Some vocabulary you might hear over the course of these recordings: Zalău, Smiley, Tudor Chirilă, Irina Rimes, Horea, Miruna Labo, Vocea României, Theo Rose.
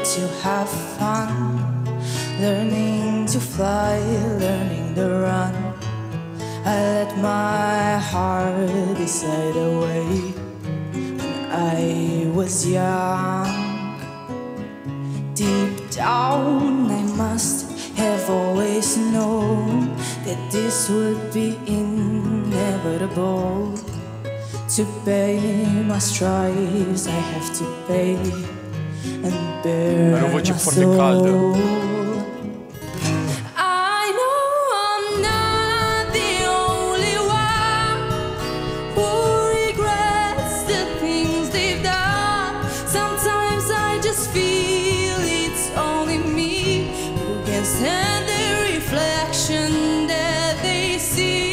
let you have fun, learning to fly, learning to run. I let my heart decide away when I was young. Deep down I must have always known that this would be inevitable. To pay my strides, I have to pay and bear my soul. I know I'm not the only one who regrets the things they've done. Sometimes I just feel it's only me who can stand the reflection that they see.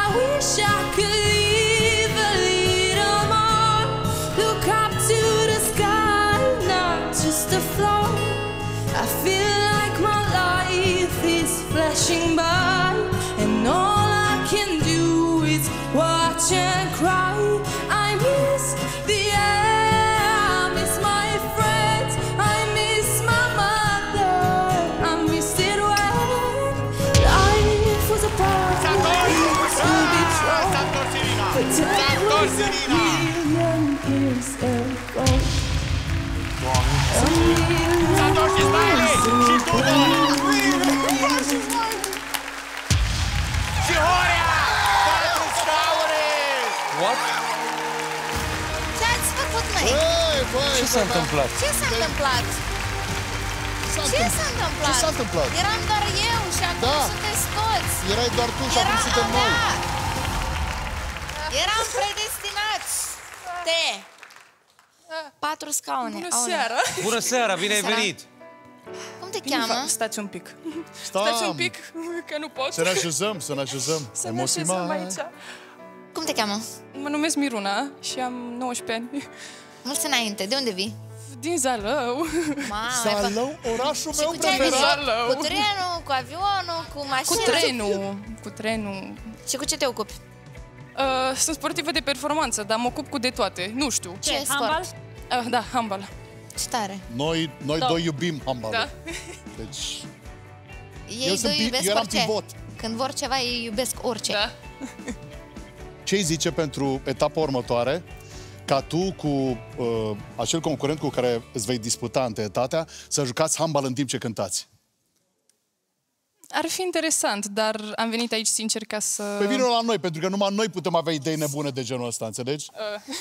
I wish I could live a little more, look up to the sky, not just the floor. I feel like my life is flashing by, and all I can do is watch and cry. I miss the air, I miss my friends, I miss my mother, I miss it when life was a part of me. S-a întors și Smiley! Și Tudor! Și Horea! 4 staure! What? Ce-ați făcut, măi? Ce s-a întâmplat? Ce s-a întâmplat? Ce s-a întâmplat? Eram doar eu și acum sunteți toți! Erai doar tu și acum suntem noi! Eram predestinați! Te! 4 scaune. Bună seara! Bună seara, bine ai venit! Cum te cheamă? Stați un pic. Stați un pic, că nu pot. Să ne așezăm, să ne așezăm. Să ne așezăm aici. Cum te cheamă? Mă numesc Miruna și am 19 ani. Mulți înainte, de unde vii? Din Zalău. Zalău, orașul meu preferat. Cu trenul, cu avionul, cu mașina? Cu trenul, cu trenul. Și cu ce te ocupi? Sunt sportivă de performanță, dar mă ocup cu de toate. Nu știu. Ce sport? Handbal? Da, handbal. Ce tare. Noi doi iubim handbalul. Da. Deci... Ei doi iubesc orice. Când vor ceva, ei iubesc orice. Da. Ce-i zice pentru etapa următoare? Ca tu cu acel concurent cu care îți vei disputa întâietatea, să jucați handbal în timp ce cântați. Ar fi interesant, dar am venit aici sincer ca să... Păi vină la noi, pentru că numai noi putem avea idei nebune de genul ăsta, înțelegi?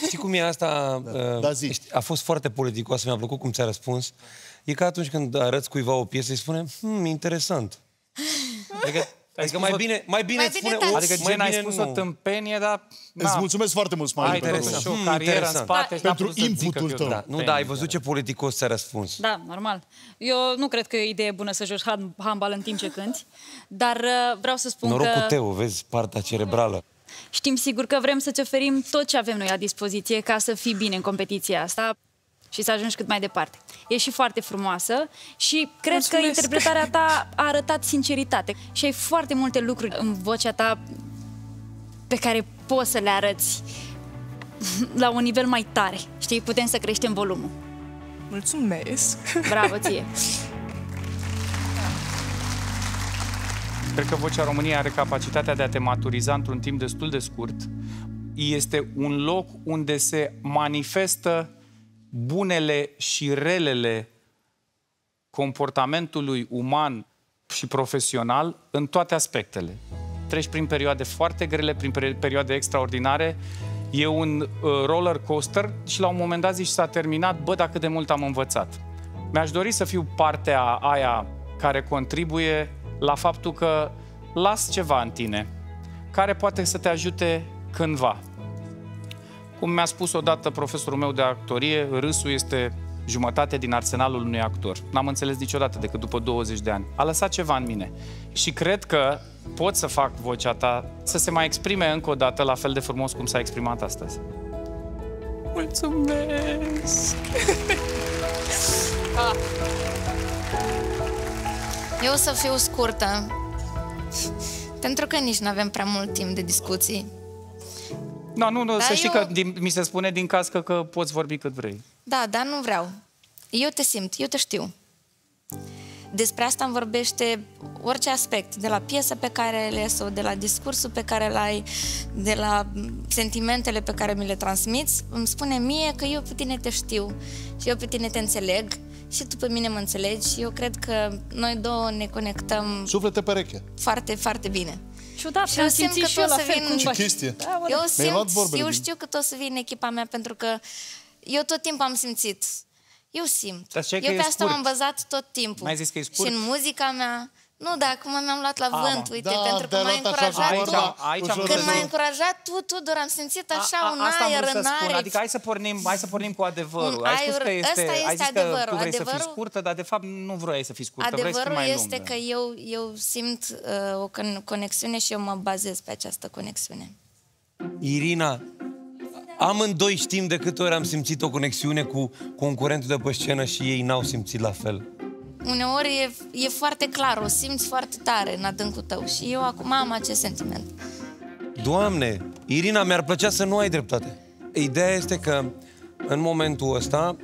Știi cum e asta? Da. A fost foarte politicoasă, mi-a plăcut cum ți-a răspuns. E ca atunci când arăți cuiva o piesă, îi spune, interesant. Adică mai bine îți spune... Adică gen, ai spus o tâmpenie, dar... Îți mulțumesc foarte mult, Smiley. Ai interesant. Și o carieră în spate. Pentru inputul tău. Nu, da, ai văzut ce politicos ți-a răspuns. Da, normal. Eu nu cred că e idee bună să joci handbal în timp ce cânti, dar vreau să spun că... Noroc cu Teo, vezi, partea cerebrală. Știm sigur că vrem să-ți oferim tot ce avem noi la dispoziție ca să fii bine în competiția asta și să ajungi cât mai departe. E și foarte frumoasă și cred că interpretarea ta a arătat sinceritate și ai foarte multe lucruri în vocea ta pe care poți să le arăți la un nivel mai tare. Știi, putem să creștem volumul. Mulțumesc! Bravo ție! Cred că Vocea României are capacitatea de a te maturiza într-un timp destul de scurt. Este un loc unde se manifestă bunele și relele comportamentului uman și profesional în toate aspectele. Treci prin perioade foarte grele, prin perioade extraordinare, e un roller coaster și la un moment dat zici s-a terminat, bă, dar cât de mult am învățat. Mi-aș dori să fiu partea aia care contribuie la faptul că las ceva în tine, care poate să te ajute cândva. Cum mi-a spus odată profesorul meu de actorie, râsul este jumătate din arsenalul unui actor. N-am înțeles niciodată decât după 20 de ani. A lăsat ceva în mine. Și cred că pot să fac vocea ta să se mai exprime încă o dată la fel de frumos cum s-a exprimat astăzi. Mulțumesc! Eu o să fiu scurtă, pentru că nici nu avem prea mult timp de discuții. Da, nu, să știi că mi se spune din cască că poți vorbi cât vrei. Da, dar nu vreau. Eu te simt, eu te știu. Despre asta îmi vorbește orice aspect, de la piesa pe care ai ales-o, de la discursul pe care îl ai, de la sentimentele pe care mi le transmiți, îmi spune mie că eu pe tine te știu și eu pe tine te înțeleg și tu pe mine mă înțelegi și eu cred că noi două ne conectăm suflete pereche foarte, foarte bine. Ciudat, și eu simt că tot o să vin... Ce chestie? Eu știu că tot o să vin echipa mea pentru că eu tot timpul am simțit. Eu simt. Eu pe asta am învățat tot timpul. Mai zis că e scurt? Și în muzica mea. Nu, dar acum mi-am luat la vânt, uite, pentru că m-ai încurajat tu. Când m-ai încurajat tu, Tudor, am simțit așa un aer în aripi. Adică hai să pornim cu adevărul. Ai spus că este adevărul. Tu vrei să fii scurtă, dar de fapt nu vroiai să fii scurtă. Adevărul este că eu simt o conexiune și eu mă bazez pe această conexiune. Irina, amândoi știm de câte ori am simțit o conexiune cu concurentul de pe scenă și ei n-au simțit la fel. Uneori e foarte clar, o simți foarte tare în adâncul tău și eu acum am acest sentiment. Doamne, Irina, mi-ar plăcea să nu ai dreptate. Ideea este că în momentul ăsta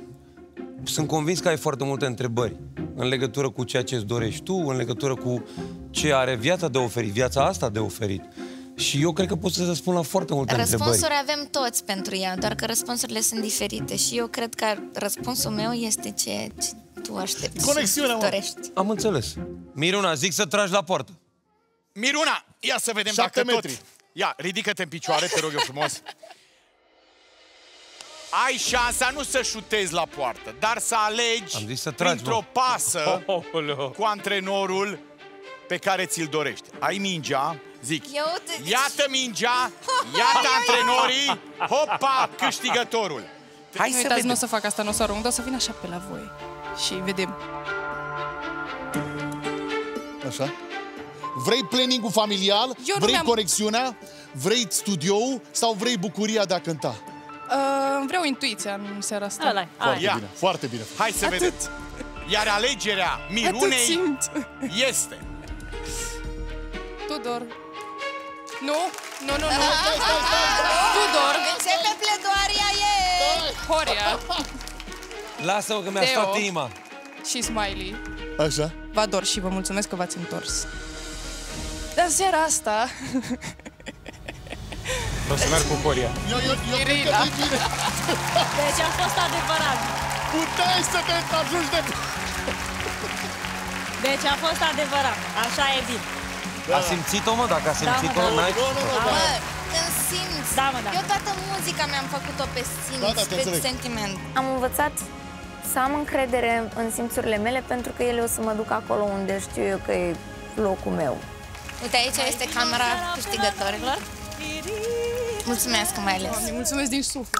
sunt convins că ai foarte multe întrebări în legătură cu ceea ce îți dorești tu, în legătură cu ce are viața de oferit, viața asta de oferit. Și eu cred că pot să răspund la foarte multe întrebări. Răspunsuri avem toți pentru ea, doar că răspunsurile sunt diferite și eu cred că răspunsul meu este ce tu aștepți. Conexiunea, dorești. Am înțeles. Miruna, zic să tragi la poartă. Miruna, ia să vedem dacă metri. Tot... Ia, ridică-te în picioare, te rog eu frumos. Ai șansa nu să șutezi la poartă, dar să alegi printr-o pasă cu antrenorul pe care ți-l dorești. Ai mingea, zic, iată mingea, iată antrenorii, hopa, câștigătorul. Hai să vedem. Nu o să fac asta, nu o să arunc, dar o să vin așa pe la voi. Și vedem. Așa? Vrei planning-ul familial? Vrei conexiunea? Vrei studioul? Sau vrei bucuria de a cânta? Vreau intuiția în seara asta. Foarte bine, foarte bine. Hai să vedem. Iar alegerea Mirunei este... Tudor. Nu, nu, nu, nu. Tudor. Începe pledoaria ei. Horea. Lasă-mă că mi-a stat inima. Și Smiley. Așa. Vă ador și vă mulțumesc că v-ați întors. Dar seara asta... O să merg cu Horea. Irina. Deci am fost adevărat. Puteai să te ajungi de... Deci a fost adevărat. Așa e bine. A simțit-o, mă? Dacă a simțit-o, n-ai... Când simți. Da, mă, da. Eu toată muzica mi-am făcut-o pe simț, pe sentiment. Am învățat să am încredere în simțurile mele pentru că ele o să mă duc acolo unde știu eu că e locul meu. Uite, aici este camera câștigătorilor. Mulțumesc că m-ai ales. Mulțumesc din suflet.